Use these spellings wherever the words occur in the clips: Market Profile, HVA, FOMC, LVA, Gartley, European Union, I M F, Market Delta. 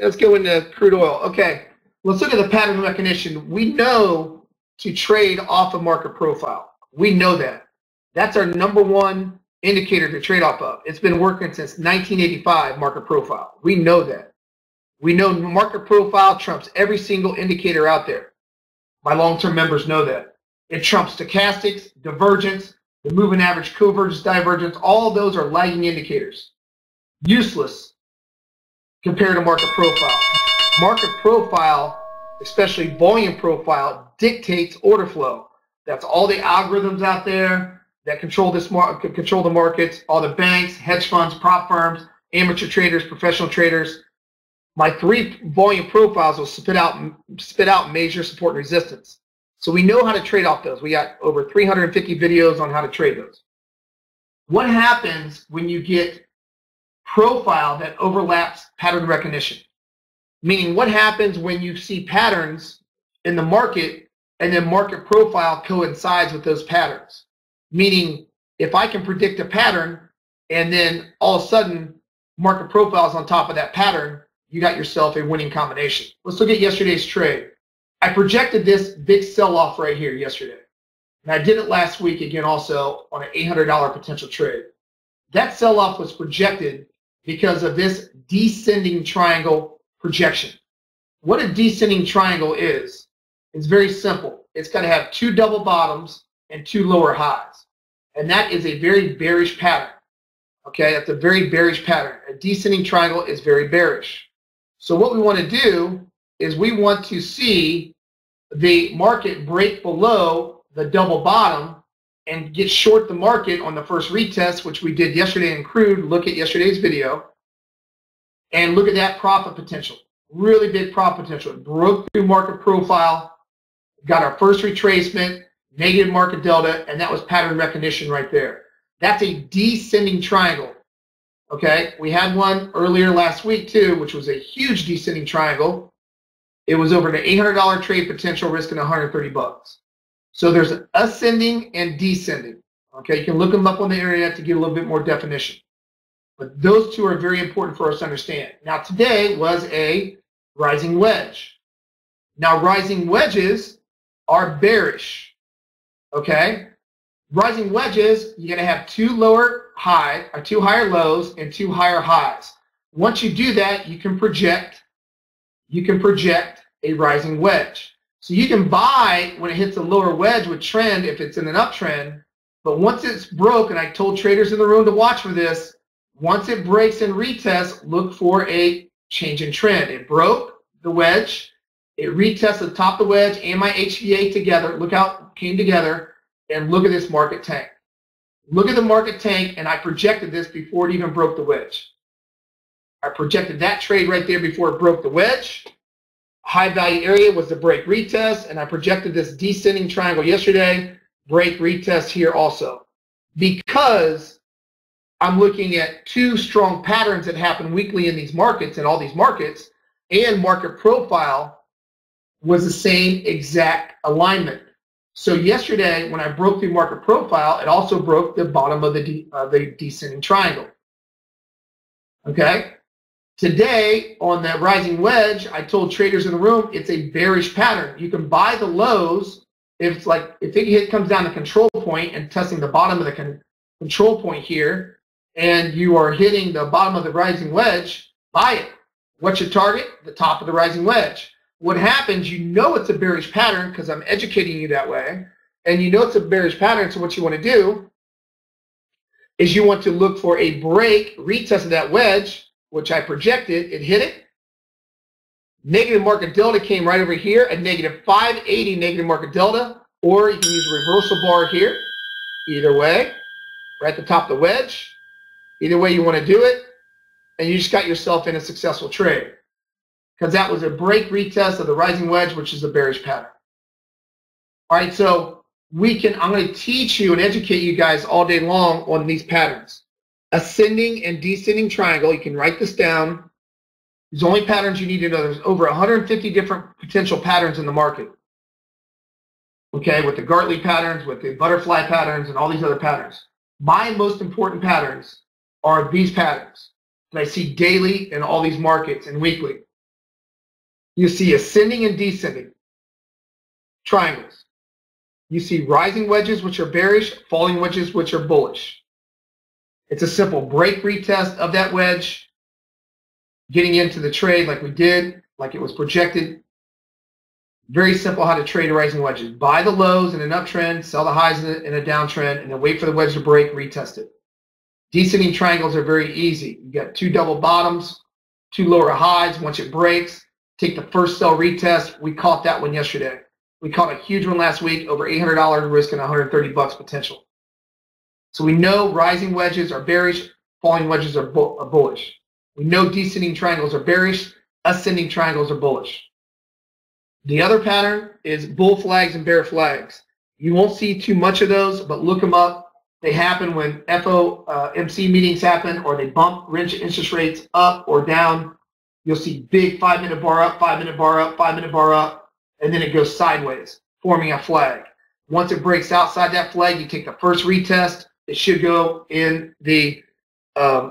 Let's go into crude oil. Okay, let's look at the pattern recognition. We know to trade off of market profile. We know that. That's our number one indicator to trade off of. It's been working since 1985, market profile. We know that. We know market profile trumps every single indicator out there. My long-term members know that. It trumps stochastics, divergence, the moving average, convergence, divergence. All those are lagging indicators. Useless compared to market profile. Market profile, especially volume profile, dictates order flow. That's all the algorithms out there that control the markets, all the banks, hedge funds, prop firms, amateur traders, professional traders. My three volume profiles will spit out major support and resistance. So we know how to trade off those. We got over 350 videos on how to trade those. What happens when you get profile that overlaps pattern recognition? Meaning, what happens when you see patterns in the market and then market profile coincides with those patterns? Meaning, if I can predict a pattern and then all of a sudden market profile is on top of that pattern, you got yourself a winning combination. Let's look at yesterday's trade. I projected this big sell-off right here yesterday. And I did it last week again also on an $800 potential trade. That sell-off was projected because of this descending triangle projection. What a descending triangle is, it's very simple. It's going to have two double bottoms and two lower highs. And that is a very bearish pattern. Okay, that's a very bearish pattern. A descending triangle is very bearish. So what we want to do is we want to see the market break below the double bottom and get short the market on the first retest, which we did yesterday in crude. Look at yesterday's video and look at that profit potential. Really big profit potential. It broke through market profile, got our first retracement, negative market delta, and that was pattern recognition right there. That's a descending triangle. Okay, we had one earlier last week too, which was a huge descending triangle. It was over an $800 trade potential, risking 130 bucks. So there's ascending and descending. Okay, you can look them up on the internet to get a little bit more definition. But those two are very important for us to understand. Now today was a rising wedge. Now rising wedges are bearish. Okay, rising wedges, you're going to have two lower high, or two higher lows and two higher highs. Once you do that, you can project a rising wedge. So you can buy when it hits a lower wedge with trend if it's in an uptrend, but once it's broke, and I told traders in the room to watch for this, once it breaks and retests, look for a change in trend. It broke the wedge, it retests the top of the wedge and my HVA together, look how it came together, and look at this market tank. Look at the market tank, and I projected this before it even broke the wedge. I projected that trade right there before it broke the wedge. High value area was the break retest, and I projected this descending triangle yesterday, break retest here also. Because I'm looking at two strong patterns that happen weekly in these markets, and all these markets, and market profile was the same exact alignment. So yesterday, when I broke through market profile, it also broke the bottom of the descending triangle. Okay? Today, on that rising wedge, I told traders in the room, it's a bearish pattern. You can buy the lows if it comes down to control point and testing the bottom of the control point here, and you are hitting the bottom of the rising wedge, buy it. What's your target? The top of the rising wedge. What happens, you know it's a bearish pattern because I'm educating you that way, and you know it's a bearish pattern, so what you want to do is you want to look for a break, retest of that wedge, which I projected, it hit it. Negative market delta came right over here, a negative 580 negative market delta, or you can use a reversal bar here. Either way, right at the top of the wedge. Either way you want to do it, and you just got yourself in a successful trade. Because that was a break retest of the rising wedge, which is a bearish pattern. All right, so I'm going to teach you and educate you guys all day long on these patterns. Ascending and descending triangle, you can write this down. There's only patterns you need to know. There's over 150 different potential patterns in the market. Okay, with the Gartley patterns, with the butterfly patterns, and all these other patterns. My most important patterns are these patterns that I see daily in all these markets and weekly. You see ascending and descending triangles. You see rising wedges, which are bearish, falling wedges, which are bullish. It's a simple break retest of that wedge, getting into the trade like we did, like it was projected. Very simple how to trade rising wedges. Buy the lows in an uptrend, sell the highs in a downtrend, and then wait for the wedge to break, retest it. Descending triangles are very easy. You got two double bottoms, two lower highs. Once it breaks, take the first sell retest. We caught that one yesterday. We caught a huge one last week, over $800 risk and $130 potential. So we know rising wedges are bearish, falling wedges are bullish. We know descending triangles are bearish, ascending triangles are bullish. The other pattern is bull flags and bear flags. You won't see too much of those, but look them up. They happen when FOMC meetings happen, or they bump interest rates up or down. You'll see big 5-minute bar up, 5-minute bar up, 5-minute bar up, and then it goes sideways, forming a flag. Once it breaks outside that flag, you take the first retest. It should go in the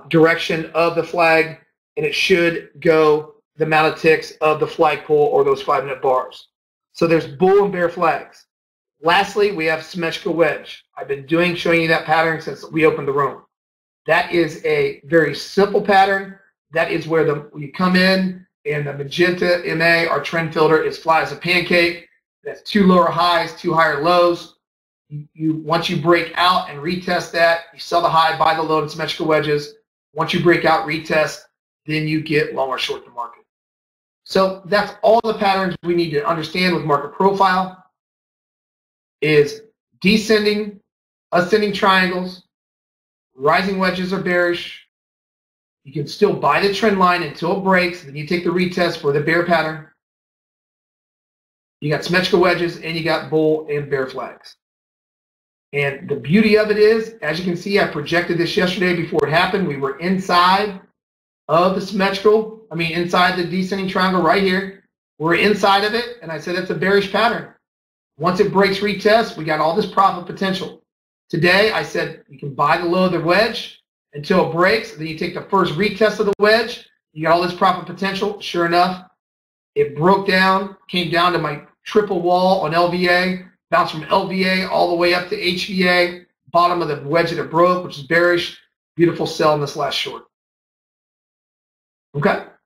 direction of the flag, and it should go the amount of ticks of the flagpole or those 5-minute bars. So there's bull and bear flags. Lastly, we have symmetrical wedge. I've been showing you that pattern since we opened the room. That is a very simple pattern. That is where you come in and the magenta MA, our trend filter, is flat as a pancake. That's two lower highs, two higher lows. Once you break out and retest that, you sell the high, buy the low in symmetrical wedges. Once you break out, retest, then you get long or short the market. So that's all the patterns we need to understand with Market Profile is descending, ascending triangles, rising wedges are bearish. You can still buy the trend line until it breaks, then you take the retest for the bear pattern. You got symmetrical wedges and you got bull and bear flags. And the beauty of it is, as you can see, I projected this yesterday before it happened. We were inside of the symmetrical, inside the descending triangle right here. We're inside of it, and I said it's a bearish pattern. Once it breaks retest, we got all this profit potential. Today, I said you can buy the low of the wedge until it breaks, then you take the first retest of the wedge, you got all this profit potential. Sure enough, it broke down, came down to my triple wall on LVA, bounced from LVA all the way up to HVA, bottom of the wedge that it broke, which is bearish. Beautiful sell in this last short. Okay.